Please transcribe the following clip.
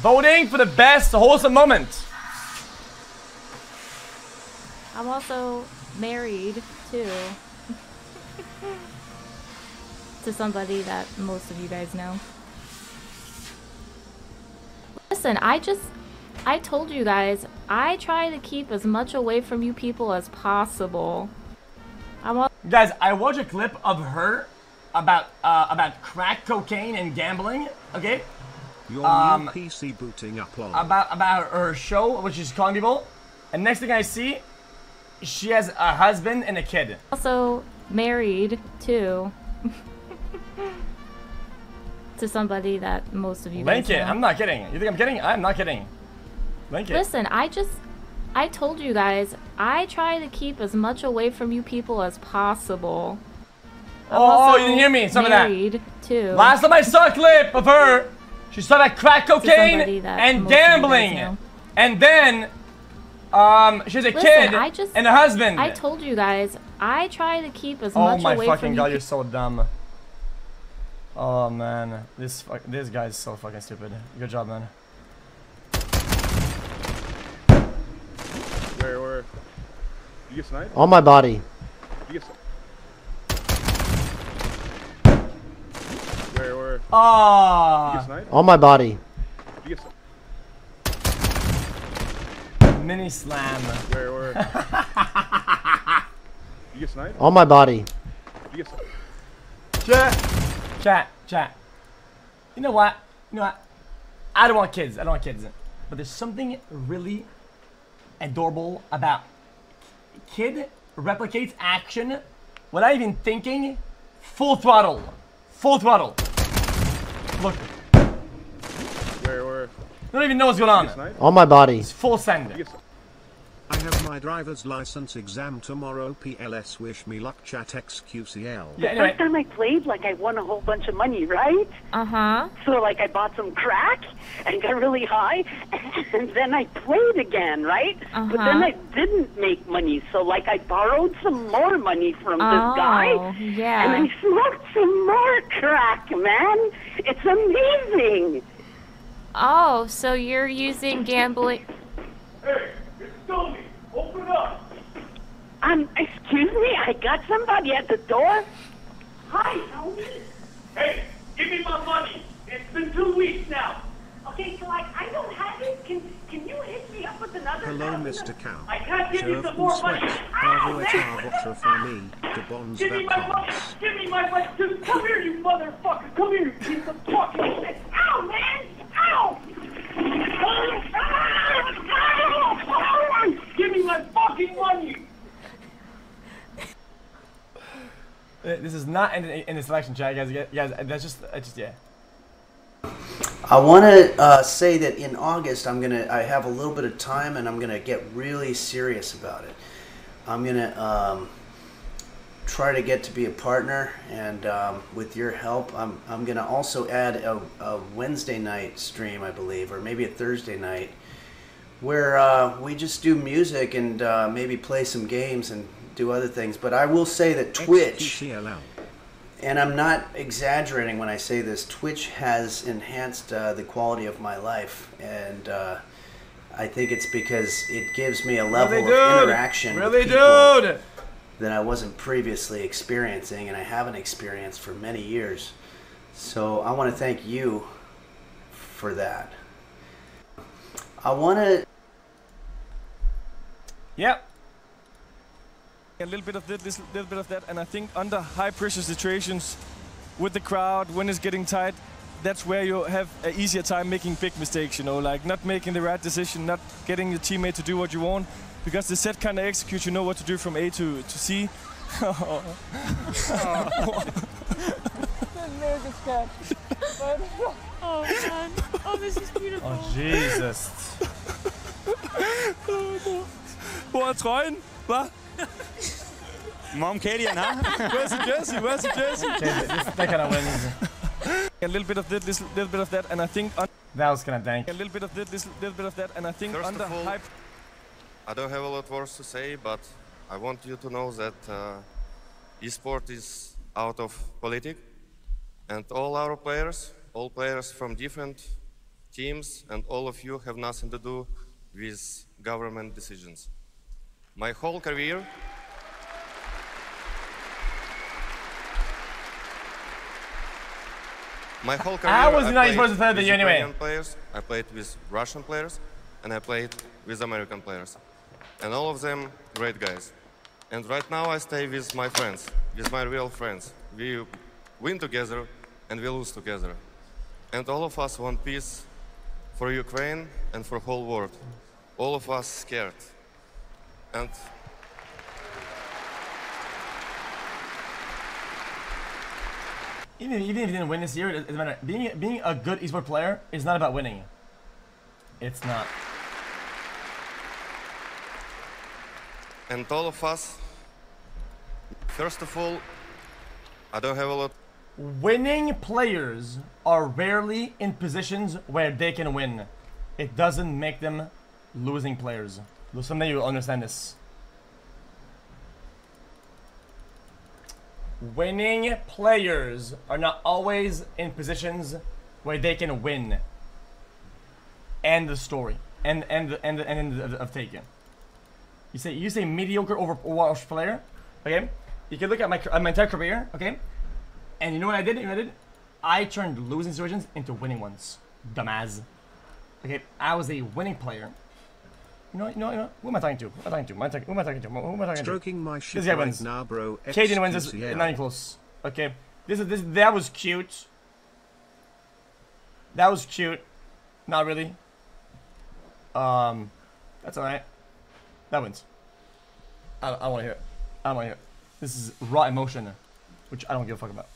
Voting for the best wholesome moment. I'm also married, too. To somebody that most of you guys know. Listen, I told you guys, I try to keep as much away from you people as possible. Guys, I watched a clip of her about crack cocaine and gambling, okay? Your new PC booting up on. About her show, which is calling people. And next thing I see, she has a husband and a kid. Also married, too. To somebody that most of you guys know. I'm not kidding. You think I'm kidding? I'm not kidding. Link it. Listen, I told you guys, I try to keep as much away from you people as possible. Oh, you didn't hear me. Some of that. Too. Last time I saw a clip of her, she saw that crack cocaine and gambling. And then, she has a kid and a husband. I told you guys, I try to keep as much away from you. Oh my fucking god, you're so dumb. Oh man, this guy's so fucking stupid. Good job, man. Where? You get sniped? On my body. You get sniped? Where? Ah! You get sniped? On my body. You get sniped? Mini slam. Where? You get sniped? On my body. You get sniped? Chat. You know what? I don't want kids. But there's something really adorable about kid replicates action without even thinking. Full throttle. Look. Where? I don't even know what's going on. On my body. It's full send. I have my driver's license exam tomorrow. PLS wish me luck. Chat xQcOW. Yeah, anyway. First time I played, like I won a whole bunch of money, right? So like I bought some crack and got really high, and then I played again, right? But then I didn't make money, so like I borrowed some more money from this guy, and I smoked some more crack, man. It's amazing. Oh, so you're using gambling? Open up. Excuse me, I got somebody at the door. Hi, how are you? Hey, give me my money. It's been 2 weeks now. Okay, so I don't have it. Can you hit me up with another? Hello, Mr. Cow. I can't give you some more money. Give me my money. Give me my money. Just come here, you motherfucker. Come here, you piece of fucking shit. Ow, man. Ow. Give me my fucking money. This is not in the selection chat, guys. Yeah. I want to say that in August I have a little bit of time, and I'm gonna get really serious about it. I'm gonna try to get to be a partner, and with your help, I'm gonna also add a Wednesday night stream, I believe, or maybe a Thursday night, where we just do music and maybe play some games and do other things. But I will say that Twitch, and I'm not exaggerating when I say this, Twitch has enhanced the quality of my life, and I think it's because it gives me a level of interaction with people that I wasn't previously experiencing, and I haven't experienced for many years. So I want to thank you for that. I want to... Yep. A little bit of this, little bit of that, and I think under high pressure situations with the crowd, when it's getting tight, that's where you have an easier time making big mistakes, you know, like not making the right decision, not getting your teammate to do what you want. Because the set kind of executes, you know what to do from A to C. Oh man. Oh, this is beautiful. Oh, Jesus. Hvor trøjen? Hvad? Mom, Katie, and Where's Jesse? That kind of wins. A little bit of this, little bit of that, and I think... That was kind of dank. A little bit of this, little bit of that, and I think under hype... I don't have a lot of words to say, but I want you to know that esport is out of politics, and all our players, from different teams, and all of you have nothing to do with government decisions. My whole career, I was the nice person to you anyway. Players, I played with Russian players, and I played with American players. And all of them great guys. And right now I stay with my friends, with my real friends. We win together and we lose together. And all of us want peace for Ukraine and for whole world. All of us scared. And even if you didn't win this year, it doesn't matter. Being a good esports player is not about winning. It's not. And all of us, first of all, I don't have a lot. Winning players are rarely in positions where they can win. It doesn't make them losing players. Someday you'll understand this. Winning players are not always in positions where they can win. End the story. End of Taken. You say mediocre Overwatch player, okay? You can look at my entire career, okay? And you know what I did? I turned losing situations into winning ones. Dumbass. Okay, I was a winning player. You know. Who am I talking to? Who am I talking to? Stroking my shit. This guy wins. Nah, bro. Kaden wins this. Not even close. Okay. This. That was cute. That was cute. Not really. That's alright. That wins. I don't want to hear it. This is raw emotion, which I don't give a fuck about.